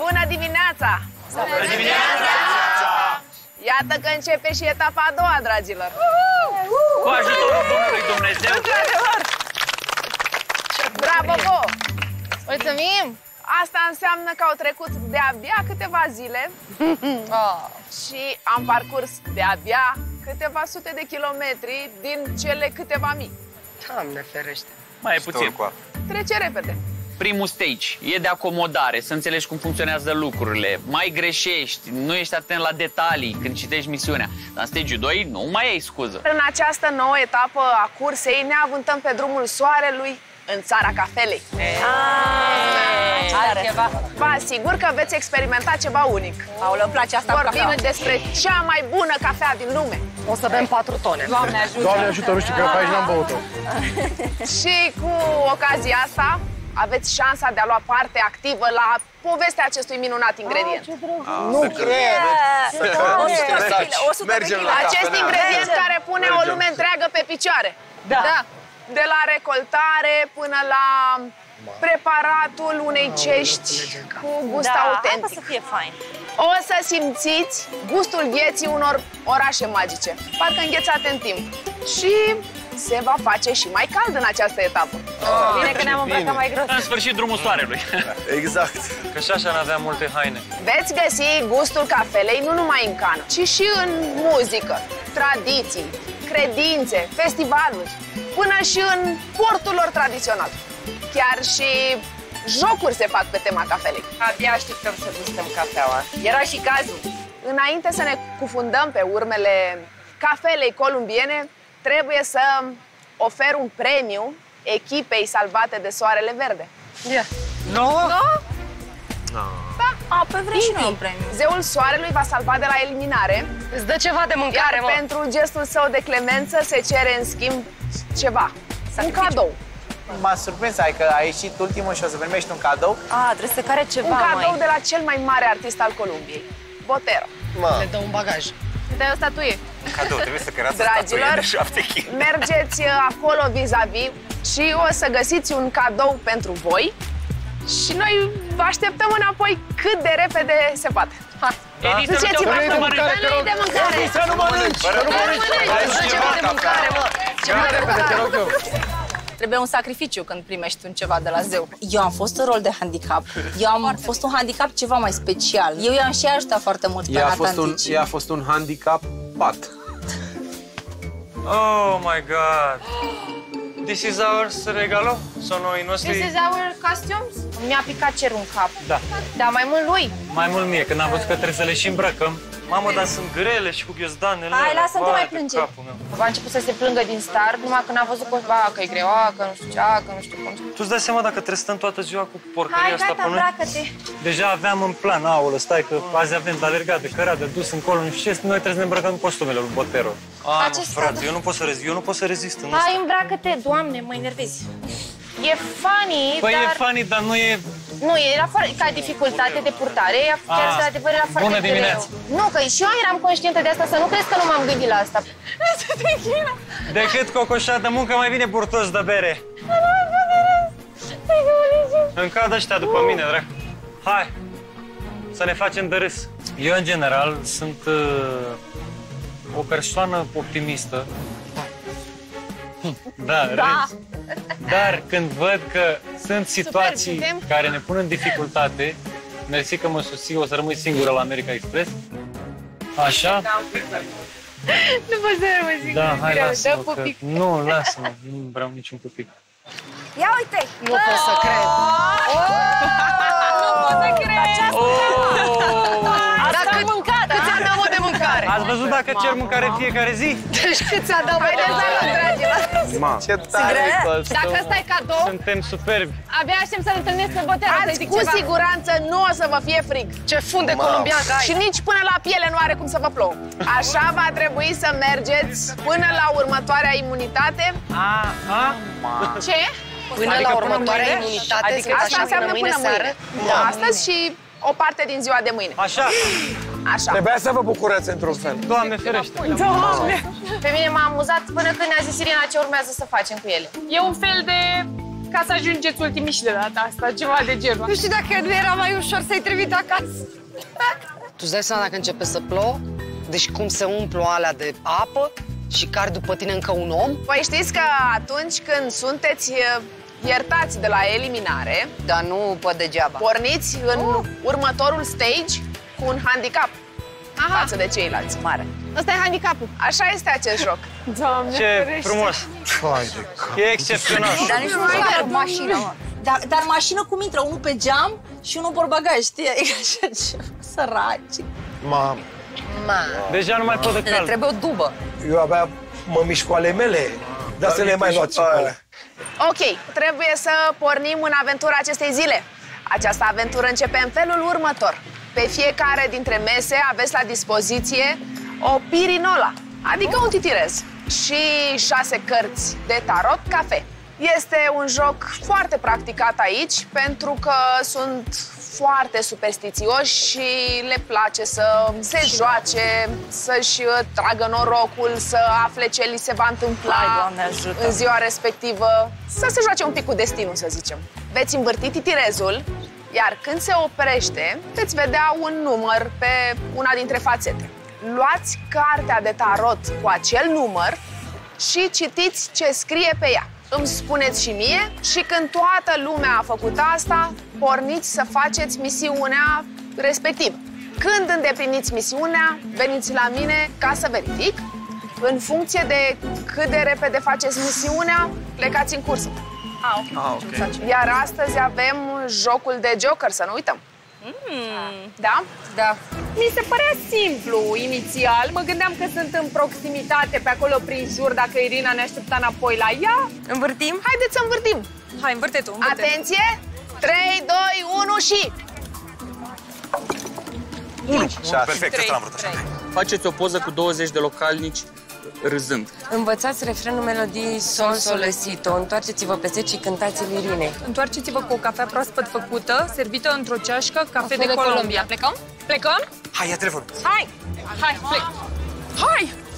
Bună dimineața! Bună dimineața! Iată că începe și etapa a doua, dragilor! Cu ajutorul Bunului Dumnezeu! Bravo vouă! Mulțumim! Asta înseamnă că au trecut de-abia câteva zile și am parcurs de-abia câteva sute de kilometri din cele câteva mii. Doamne ferește! Mai e puțin. Trece repede. Primul stage e de acomodare, să înțelegi cum funcționează lucrurile. Mai greșești, nu ești atent la detalii când citești misiunea. Dar în stage-ul 2 nu mai ai scuză. În această nouă etapă a cursei ne avântăm pe drumul soarelui în țara cafelei. Vă asigur că veți experimenta ceva unic. Aoleu, îmi place asta. Vorbim despre cea mai bună cafea din lume. O să bem 4 tone. Doamne ajută! Doamne ajută, nu știu că aici n-am băut-o. Și cu ocazia asta aveți șansa de a lua parte activă la povestea acestui minunat ingredient. Nu cred! 100 de kg! Acest ingredient care pune o lume întreagă pe picioare. Da. De la recoltare până la preparatul unei cești cu gust autentic. Da, să fie fain. O să simțiți gustul gheții unor orașe magice, parcă înghețate în timp. Și se va face și mai cald în această etapă. Bine că ne-am îmbrăcat mai gros. În sfârșit, drumul soarelui. Exact. Că și așa n-aveam multe haine. Veți găsi gustul cafelei nu numai în cană, ci și în muzică, tradiții, credințe, festivaluri, până și în portul lor tradițional. Chiar și jocuri se fac pe tema cafelei. Abia așteptăm să gustăm cafeaua. Era și cazul. Înainte să ne cufundăm pe urmele cafelei columbiene, trebuie să ofer un premiu echipei salvate de soarele verde. Nu? Nu. Da. A, pe vrei și noi un premiu. Zeul soarelui va salva de la eliminare. Îți dă ceva de mâncare, iar pentru gestul său de clemență se cere în schimb ceva. Un cadou. M-a surprins, ai că ai ieșit ultimul și o să primești un cadou. A, trebuie să care ceva, un cadou de la cel mai mare artist al Columbiei, Botero. Te dă un bagaj. Te dai o statuie. Un cadou, trebuie să cărească o statuie de 7 kg. Mergeți acolo vis-a-vis și o să găsiți un cadou pentru voi. Și noi vă așteptăm înapoi cât de repede se poate. Hai! Duceți-vă! Să nu îi de mâncare! Să nu mănânci! Să nu mănânci! Ceva de mâncare, mă! Ceva de mâncare! Trebuie un sacrificiu când primești un ceva de la zeu. Eu am fost în rol de handicap. Eu am fost un handicap ceva mai special. Eu i-am și ajutat foarte mult pe Atlantici. Ea a fost un handicap pat. Oh my God! This is our regalo? Sau noi noștri? This is our costumes? Mi-a picat cerul în cap. Da. Dar mai mult lui. Mai mult mie, când am văzut că trebuie să le și îmbrăcăm. Mamă, dar sunt grele și cu ghiozdanele. Hai, lasă, nu te mai plânge. A început să se plângă din start, numai când a văzut că e greu, că nu știu ce, că nu știu cum. Tu îți dai seama dacă trebuie să stăm toată ziua cu porcăria asta până... Hai, gata, îmbracă-te. Deja aveam în plan, aolă, stai că azi avem de alergat, de cărat, de dus încolo, nu știu ce, noi trebuie să ne îmbrăcăm costumele lui Botero. A, frate, eu nu pot să rezist în asta. Hai, îmbracă-te, Doamne, mă enervezi. E funny, dar... Păi e funny, dar nu e... Nu, era ca dificultate de purtare, chiar de adevăr era foarte greu. Bună dimineața! Nu, că și eu eram conștientă de asta, să nu crezi că nu m-am gândit la asta. Să te închina! Decât cocoșat de muncă, mai vine burtos de bere. Îmi cad ăștia după mine, drag. Hai, să ne facem de râs. Eu, în general, sunt o persoană optimistă. Da, râs. Dar când văd că sunt situații care ne pun în dificultate, mersi că mă susții, o să rămâi singură la America Express. Așa? Nu pot să rămâi singură. Da, hai, lasă-mă că... Nu, lasă-mă, nu vreau niciun pupic. Ia uite! Nu pot să cred! Nu pot să cred! Ați mâncat! Cât ți-a dat de mâncare? Ați văzut dacă cer mâncare în fiecare zi? Deci cât ți-a dat mai de ce tare costum! Dacă ăsta e cadou... Suntem superbi! Abia aștept să-l întâlnesc pe Botero, să-i zic ceva. Cu siguranță nu o să vă fie frig! Ce fund de columbian ai! Și nici până la piele nu are cum să vă plouă! Așa va trebui să mergeți până la următoarea imunitate. Ce? Până la următoarea imunitate? Asta înseamnă până mâine. Astăzi și o parte din ziua de mâine. Așa! Așa. Trebuia să vă bucurați într-un fel. Doamne ferește! Doamne! Pe mine m-a amuzat până când ne-a zis Irina ce urmează să facem cu ele. E un fel de ca să ajungeți ultimii și de data asta, ceva de genul. Nu știu dacă nu era mai ușor să-i trimit acasă. Tu-ți dai seama dacă începe să plouă? Deci cum se umplu alea de apă și car după tine încă un om? Păi știți că atunci când sunteți iertați de la eliminare... Dar nu pe degeaba. Porniți în următorul stage cu un handicap. Aha. Față de ceilalți, mare. Ăsta e handicapul. Așa este acest joc. Doamne, ce ferește. Frumos! E excepțional. Dar nici nu mai mașină. Dar mașină cum intră? Unul pe geam și unul pe bagaj, știi? E așa ceva. Săraci. Deja nu mai pot de cald. Trebuie o dubă. Eu abia mă mișc cu ale mele, dar să le mai luați. Ok, trebuie să pornim în aventura acestei zile. Această aventură începe în felul următor. Pe fiecare dintre mese aveți la dispoziție o pirinola, adică un titirez, și 6 cărți de tarot cafe. Este un joc foarte practicat aici, pentru că sunt foarte superstițioși și le place să se joace, să-și tragă norocul, să afle ce li se va întâmpla în ziua respectivă, să se joace un pic cu destinul, să zicem. Veți învârti titirezul, iar când se oprește, veți vedea un număr pe una dintre fațete. Luați cartea de tarot cu acel număr și citiți ce scrie pe ea. Îmi spuneți și mie și când toată lumea a făcut asta, porniți să faceți misiunea respectivă. Când îndepliniți misiunea, veniți la mine ca să verific. În funcție de cât de repede faceți misiunea, plecați în cursă. Okay. Iar astăzi avem jocul de Joker, să nu uităm. Da? Da. Mi se părea simplu inițial. Mă gândeam că sunt în proximitate, pe acolo, prin jur, dacă Irina ne aștepta înapoi la ea. Învârtim? Haideți să învârtim. Hai, învârte tu, învârte. Atenție! 3, 2, 1 și... 1. Perfect, asta l-am vrut așa. Faceți o poză cu 20 de localnici râzând. Învățați refrenul melodiei Son Solesito. Întoarceți-vă pe seci și cântați-l Irinei. Întoarceți-vă cu o cafea proaspăt făcută, servită într-o ceașcă, cafe de Colombia. Plecăm? Plecăm? Hai, ia telefonul. Hai! Hai, plec! Hai!